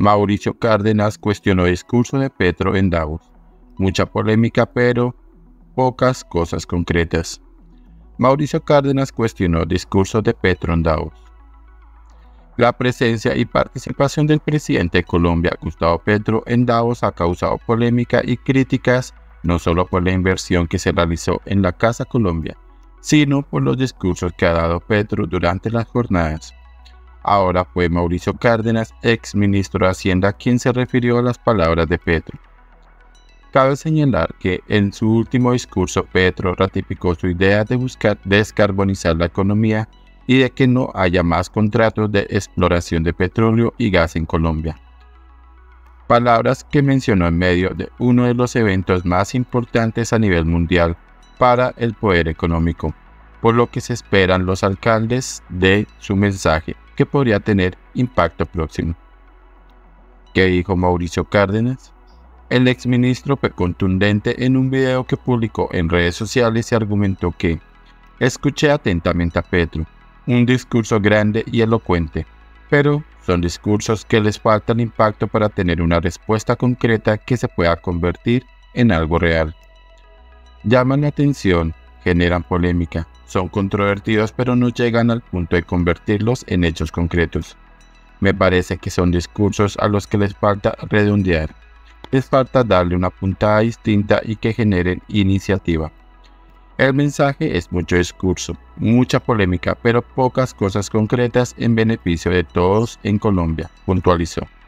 Mauricio Cárdenas cuestionó el discurso de Petro en Davos. Mucha polémica, pero pocas cosas concretas. Mauricio Cárdenas cuestionó el discurso de Petro en Davos. La presencia y participación del presidente de Colombia, Gustavo Petro, en Davos ha causado polémica y críticas, no solo por la inversión que se realizó en la Casa Colombia, sino por los discursos que ha dado Petro durante las jornadas. Ahora fue Mauricio Cárdenas, ex ministro de Hacienda, quien se refirió a las palabras de Petro. Cabe señalar que en su último discurso Petro ratificó su idea de buscar descarbonizar la economía y de que no haya más contratos de exploración de petróleo y gas en Colombia. Palabras que mencionó en medio de uno de los eventos más importantes a nivel mundial para el poder económico, por lo que se esperan los alcaldes de su mensaje, que podría tener impacto próximo. ¿Qué dijo Mauricio Cárdenas? El exministro fue contundente en un video que publicó en redes sociales y argumentó que escuché atentamente a Petro, un discurso grande y elocuente, pero son discursos que les falta el impacto para tener una respuesta concreta que se pueda convertir en algo real. Llaman la atención, generan polémica, son controvertidos pero no llegan al punto de convertirlos en hechos concretos. Me parece que son discursos a los que les falta redondear, les falta darle una puntada distinta y que generen iniciativa. El mensaje es mucho discurso, mucha polémica, pero pocas cosas concretas en beneficio de todos en Colombia, puntualizó.